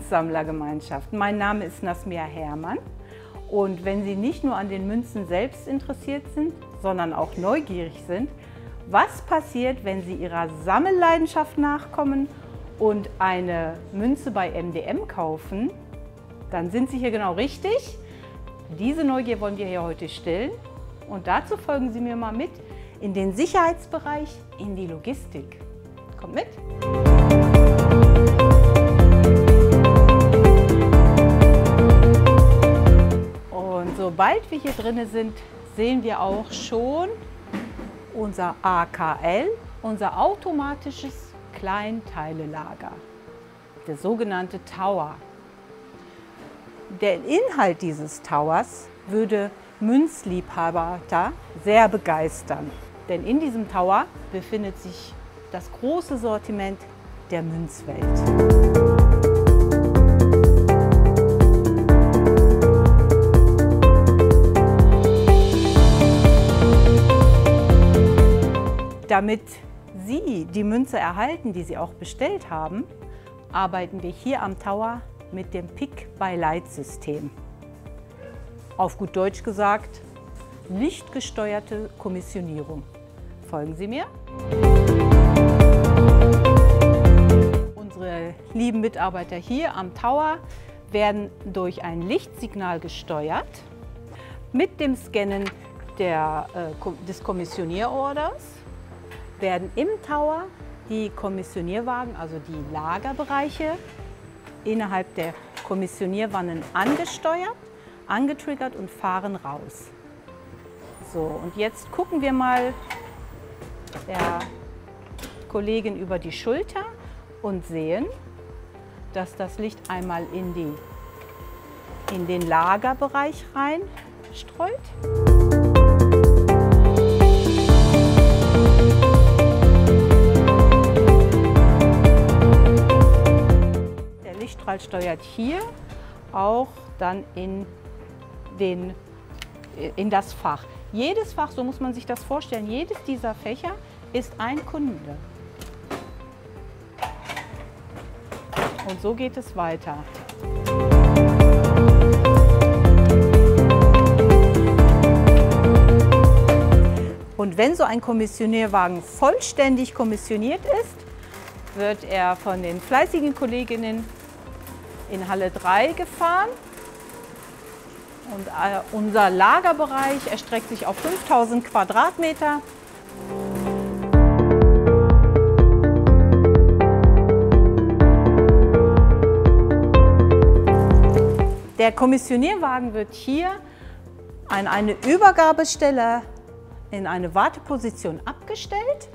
Münzsammlergemeinschaft. Mein Name ist Nazmiye Herrmann und wenn Sie nicht nur an den Münzen selbst interessiert sind, sondern auch neugierig sind, was passiert, wenn Sie Ihrer Sammelleidenschaft nachkommen und eine Münze bei MDM kaufen, dann sind Sie hier genau richtig. Diese Neugier wollen wir hier heute stillen und dazu folgen Sie mir mal mit in den Sicherheitsbereich, in die Logistik. Kommt mit! Und sobald wir hier drinnen sind, sehen wir auch schon unser AKL, unser automatisches Kleinteilelager, der sogenannte Tower. Der Inhalt dieses Towers würde Münzliebhaber da sehr begeistern, denn in diesem Tower befindet sich das große Sortiment der Münzwelt. Damit Sie die Münze erhalten, die Sie auch bestellt haben, arbeiten wir hier am Tower mit dem Pick-by-Light-System. Auf gut Deutsch gesagt, lichtgesteuerte Kommissionierung. Folgen Sie mir. Unsere lieben Mitarbeiter hier am Tower werden durch ein Lichtsignal gesteuert. Mit dem Scannen des Kommissionierorders werden im Tower die Kommissionierwagen, also die Lagerbereiche, innerhalb der Kommissionierwannen angesteuert, angetriggert und fahren raus. So, und jetzt gucken wir mal der Kollegin über die Schulter und sehen, dass das Licht einmal in den Lagerbereich rein streut. Steuert hier auch dann in das Fach. Jedes Fach, so muss man sich das vorstellen, jedes dieser Fächer ist ein Kunde. Und so geht es weiter. Und wenn so ein Kommissionierwagen vollständig kommissioniert ist, wird er von den fleißigen Kolleginnen in Halle 3 gefahren und unser Lagerbereich erstreckt sich auf 5000 Quadratmeter. Der Kommissionierwagen wird hier an eine Übergabestelle in eine Warteposition abgestellt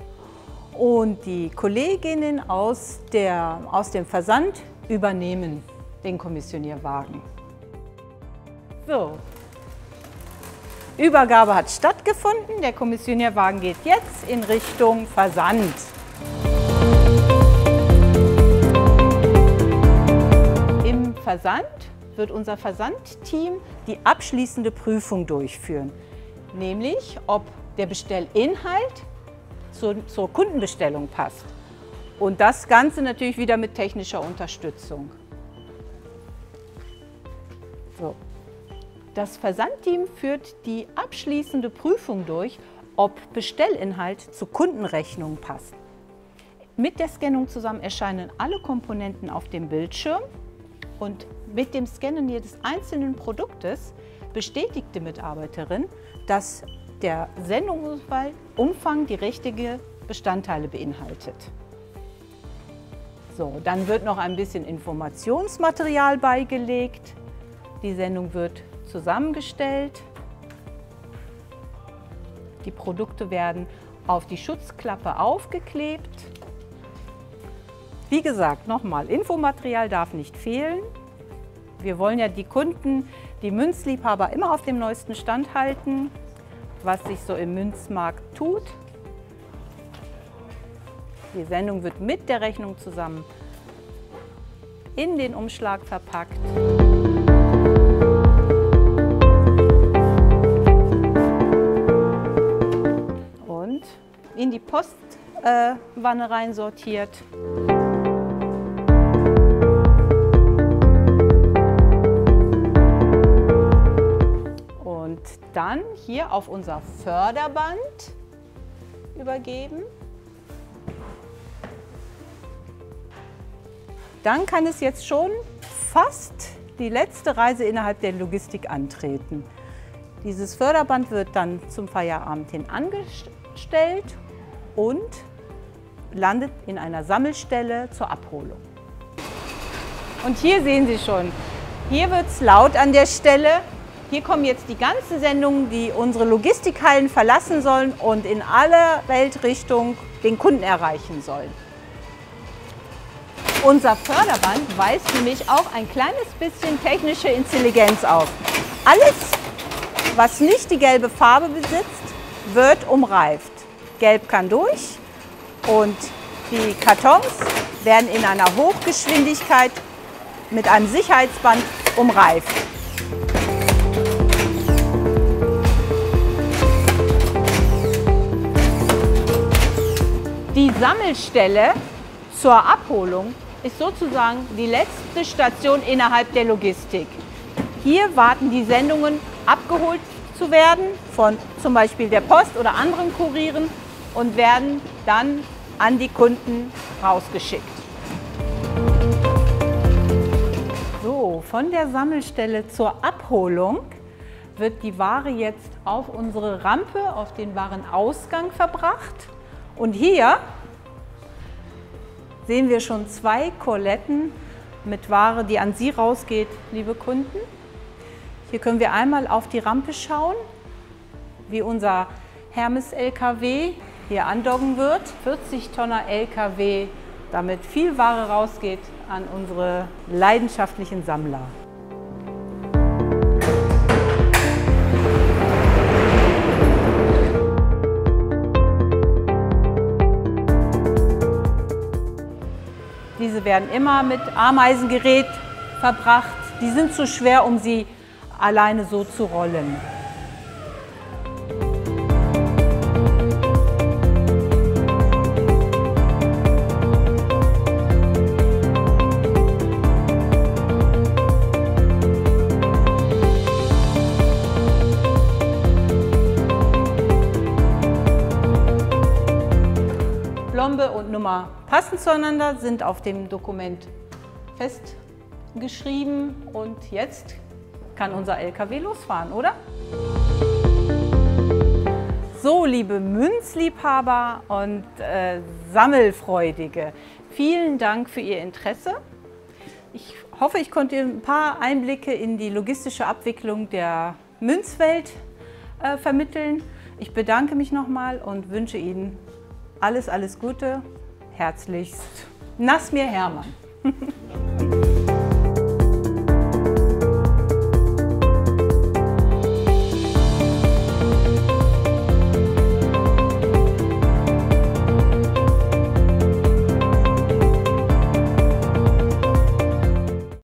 und die Kolleginnen aus dem Versand übernehmen den Kommissionierwagen. So, Übergabe hat stattgefunden. Der Kommissionierwagen geht jetzt in Richtung Versand. Im Versand wird unser Versandteam die abschließende Prüfung durchführen, nämlich ob der Bestellinhalt zur Kundenbestellung passt. Und das Ganze natürlich wieder mit technischer Unterstützung. So. Das Versandteam führt die abschließende Prüfung durch, ob Bestellinhalt zur Kundenrechnung passt. Mit der Scannung zusammen erscheinen alle Komponenten auf dem Bildschirm und mit dem Scannen jedes einzelnen Produktes bestätigt die Mitarbeiterin, dass der Sendungsumfang die richtigen Bestandteile beinhaltet. So, dann wird noch ein bisschen Informationsmaterial beigelegt. Die Sendung wird zusammengestellt, die Produkte werden auf die Schutzklappe aufgeklebt. Wie gesagt, nochmal, Infomaterial darf nicht fehlen. Wir wollen ja die Kunden, die Münzliebhaber immer auf dem neuesten Stand halten, was sich so im Münzmarkt tut. Die Sendung wird mit der Rechnung zusammen in den Umschlag verpackt. In die Postwanne rein sortiert. dann hier auf unser Förderband übergeben. Dann kann es jetzt schon fast die letzte Reise innerhalb der Logistik antreten. Dieses Förderband wird dann zum Feierabend hin angestellt und landet in einer Sammelstelle zur Abholung. Und hier sehen Sie schon, hier wird es laut an der Stelle. Hier kommen jetzt die ganzen Sendungen, die unsere Logistikhallen verlassen sollen und in aller Weltrichtung den Kunden erreichen sollen. Unser Förderband weist nämlich auch ein kleines bisschen technische Intelligenz auf. Alles, was nicht die gelbe Farbe besitzt, wird umreift. Gelb kann durch und die Kartons werden in einer Hochgeschwindigkeit mit einem Sicherheitsband umreift. Die Sammelstelle zur Abholung ist sozusagen die letzte Station innerhalb der Logistik. Hier warten die Sendungen, abgeholt zu werden von zum Beispiel der Post oder anderen Kurieren und werden dann an die Kunden rausgeschickt. So, von der Sammelstelle zur Abholung wird die Ware jetzt auf unsere Rampe, auf den Warenausgang verbracht. Und hier sehen wir schon zwei Koletten mit Ware, die an Sie rausgeht, liebe Kunden. Hier können wir einmal auf die Rampe schauen, wie unser Hermes-LKW hier andocken wird. 40 Tonner LKW, damit viel Ware rausgeht an unsere leidenschaftlichen Sammler. Diese werden immer mit Ameisengerät verbracht. Die sind zu schwer, um sie alleine so zu rollen. Plombe und Nummer passend zueinander sind auf dem Dokument festgeschrieben und jetzt kann unser LKW losfahren, oder? So, liebe Münzliebhaber und Sammelfreudige, vielen Dank für Ihr Interesse. Ich hoffe, ich konnte Ihnen ein paar Einblicke in die logistische Abwicklung der Münzwelt vermitteln. Ich bedanke mich nochmal und wünsche Ihnen alles, alles Gute. Herzlichst, Nazmiye Herrmann.